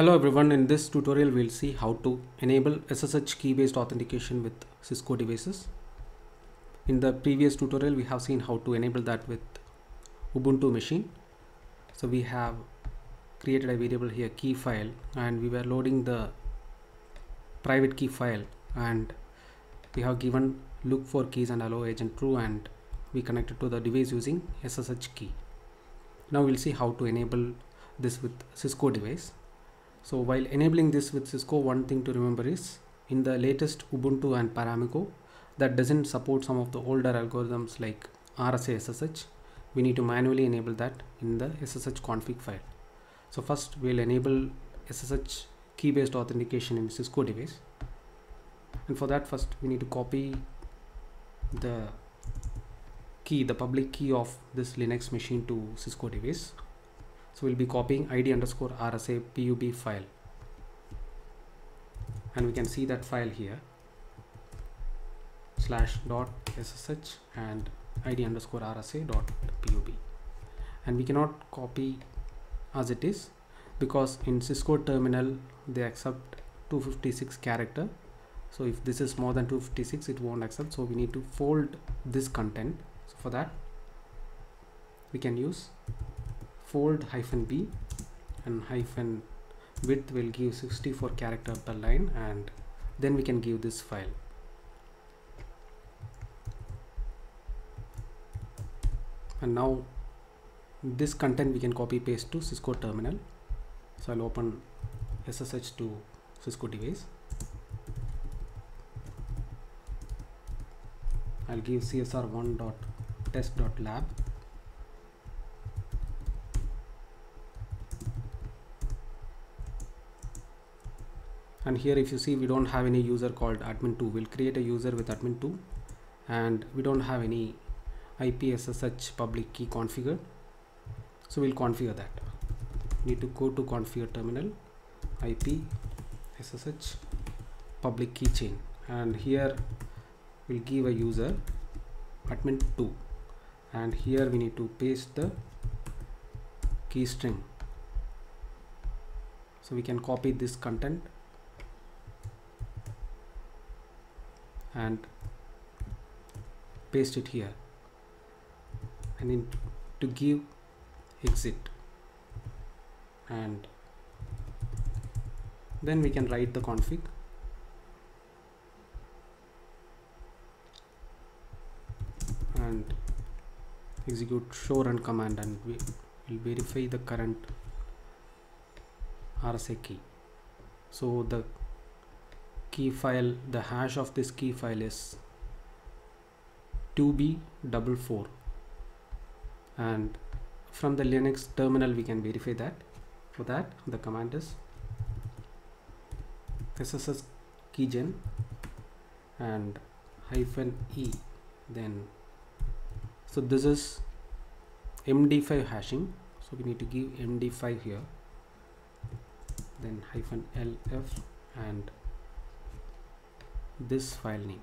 Hello everyone, in this tutorial we'll see how to enable SSH key based authentication with Cisco devices. In the previous tutorial we have seen how to enable that with Ubuntu machine. So we have created a variable here, key file, and we were loading the private key file, and we have given look for keys and allow agent true, and we connected to the device using SSH key. Now we'll see how to enable this with Cisco device. So while enabling this with Cisco, one thing to remember is in the latest Ubuntu and Paramiko that doesn't support some of the older algorithms like RSA SSH. We need to manually enable that in the SSH config file. So first we'll enable SSH key based authentication in Cisco device, and for that first we need to copy the key, the public key of this Linux machine to Cisco device. So we'll be copying id_rsa.pub file, and we can see that file here, /.ssh and id_rsa.pub, and we cannot copy as it is because in Cisco terminal they accept 256 character. So if this is more than 256 it won't accept, so we need to fold this content. So for that we can use fold -b, and width will give 64 character per line, and then we can give this file. And now this content we can copy paste to Cisco terminal. So I'll open SSH to Cisco device. I'll give csr1.test.lab. And here if you see we don't have any user called admin2. We'll create a user with admin2, and we don't have any IP SSH public key configured, so we'll configure that. We need to go to configure terminal, IP SSH public keychain, and here we'll give a user admin2, and here we need to paste the key string. So we can copy this content and paste it here, and then to give exit, and then we can write the config. And execute show run command, and we will verify the current RSA key. So the key file, the hash of this key file is 2B44, and from the Linux terminal we can verify that. For that the command is ssh keygen and -e, then so this is MD5 hashing, so we need to give MD5 here, then -lf and this file name.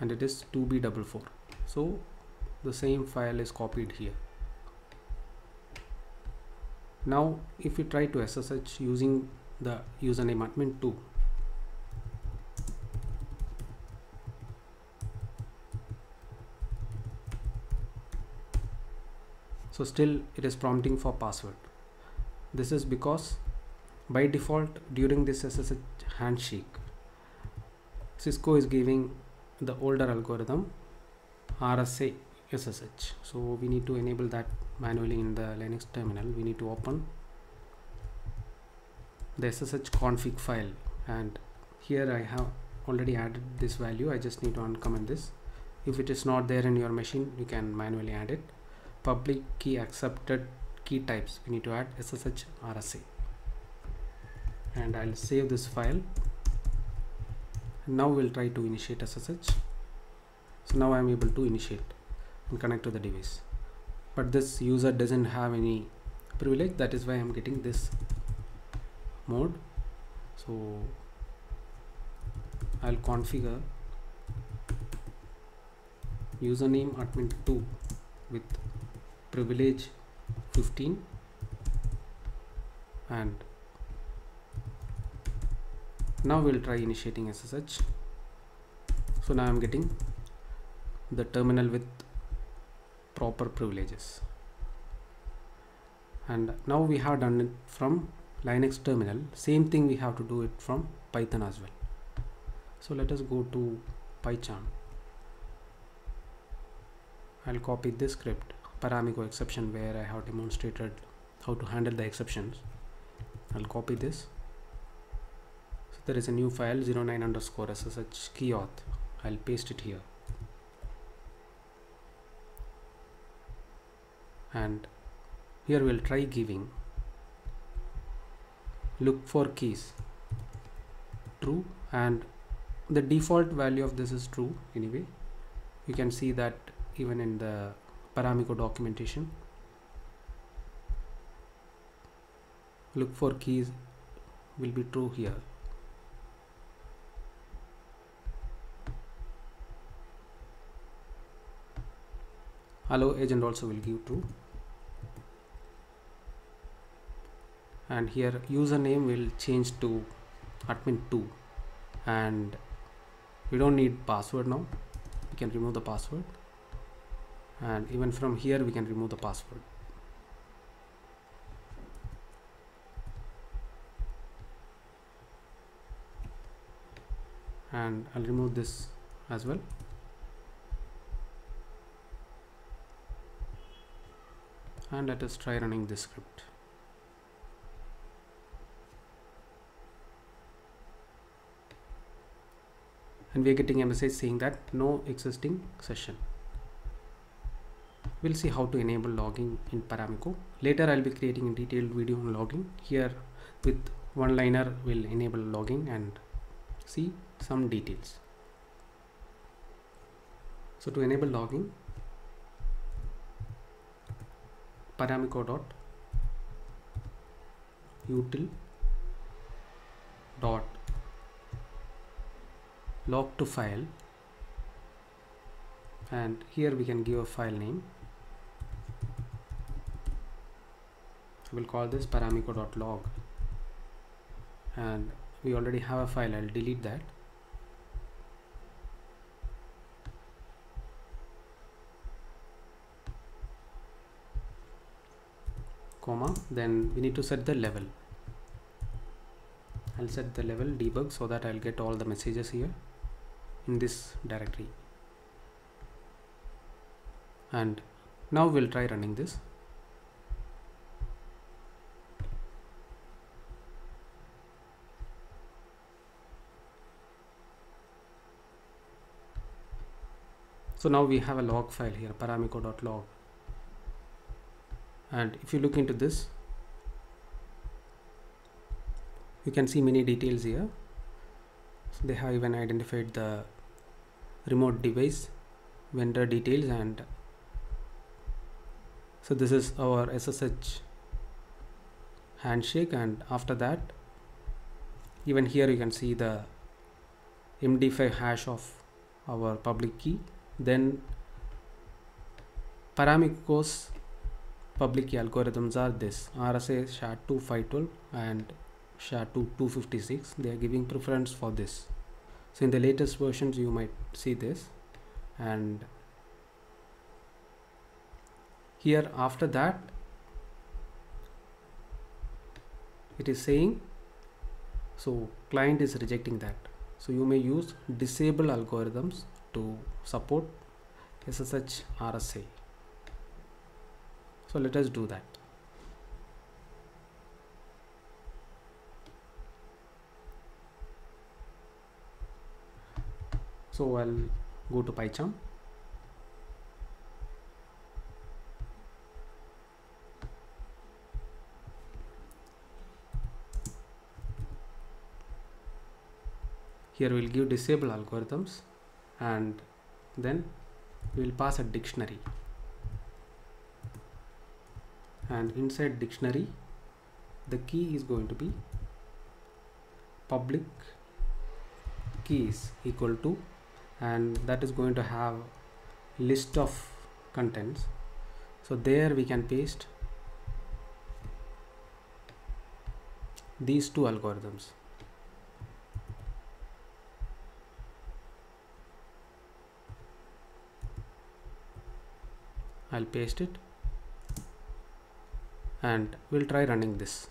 And it is 2B44, so the same file is copied here. Now if you try to SSH using the username admin2, so still it is prompting for password. This is because by default during this SSH handshake Cisco is giving the older algorithm RSA SSH, so we need to enable that manually in the Linux terminal. We need to open the SSH config file, and here I have already added this value. I just need to uncomment this. If it is not there in your machine you can manually add it. Public key accepted key types, we need to add SSH RSA, and I'll save this file. Now we'll try to initiate SSH. So now I'm able to initiate and connect to the device, but this user doesn't have any privilege, that is why I'm getting this mode. So I'll configure username admin2 with privilege 15 and now we'll try initiating SSH. So now I'm getting the terminal with proper privileges, and now we have done it from Linux terminal. Same thing we have to do it from Python as well. So let us go to PyCharm. I'll copy this script, Paramiko exception, where I have demonstrated how to handle the exceptions. I'll copy this. So there is a new file 09_ssh key auth. I'll paste it here. And here we'll try giving look for keys true, and the default value of this is true anyway. You can see that even in the Paramiko documentation. Look for keys will be true here. Hello agent also will give true, and here username will change to admin2, and we don't need password now. We can remove the password, and even from here we can remove the password. And I'll remove this as well. And let us try running this script. And we are getting a message saying that no existing session. We'll see how to enable logging in Paramiko. Later I'll be creating a detailed video on logging. Here with one liner we'll enable logging and see some details. So to enable logging, paramiko.util.log to file, and here we can give a file name. We'll call this paramiko.log, and we already have a file. I'll delete that. Comma, then we need to set the level. I'll set the level debug so that I'll get all the messages here in this directory. And now we'll try running this. So now we have a log file here, paramiko.log. And if you look into this, you can see many details here. So they have even identified the remote device, vendor details, and so this is our SSH handshake. And after that, even here you can see the MD5 hash of our public key. Then Paramiko's public key algorithms are this: RSA, SHA2 512 and SHA2 256. They are giving preference for this. So in the latest versions you might see this. And here after that it is saying, so client is rejecting that. So you may use disable algorithms to support SSH RSA. So let us do that. So I'll go to PyCharm. Here we'll give disable algorithms, and then we'll pass a dictionary, and inside dictionary the key is going to be public keys equal to, and that is going to have list of contents. So there we can paste these two algorithms. I'll paste it and we'll try running this.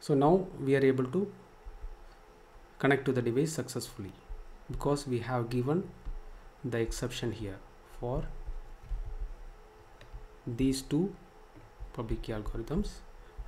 So now we are able to connect to the device successfully because we have given the exception here for these two public key algorithms.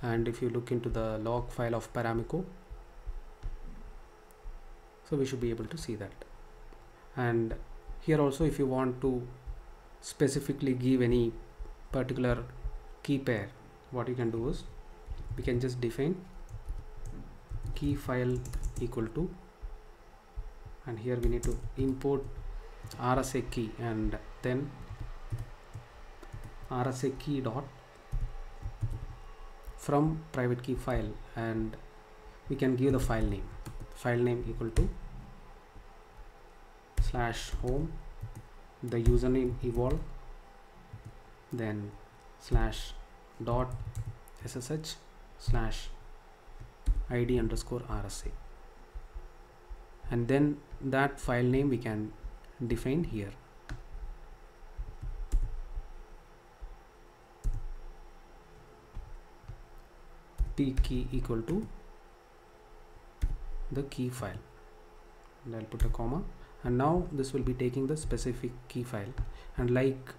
And if you look into the log file of Paramiko, so we should be able to see that. And here also, if you want to specifically give any particular key pair, what you can do is we can just define key file equal to, and here we need to import RSA key and then RSA key dot from private key file, and we can give the file name equal to /home, the username evolve, then /.ssh /id_rsa, and then that file name we can define here. P key equal to the key file, and I'll put a comma, and now this will be taking the specific key file. And like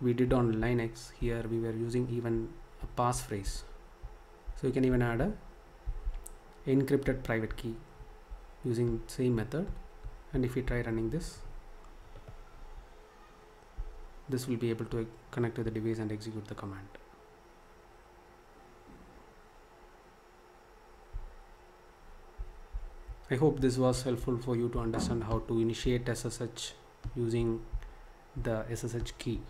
we did on Linux, here we were using even a passphrase, so you can even add a encrypted private key using same method. And if we try running this, this will be able to connect to the device and execute the command. I hope this was helpful for you to understand how to initiate SSH using the SSH key.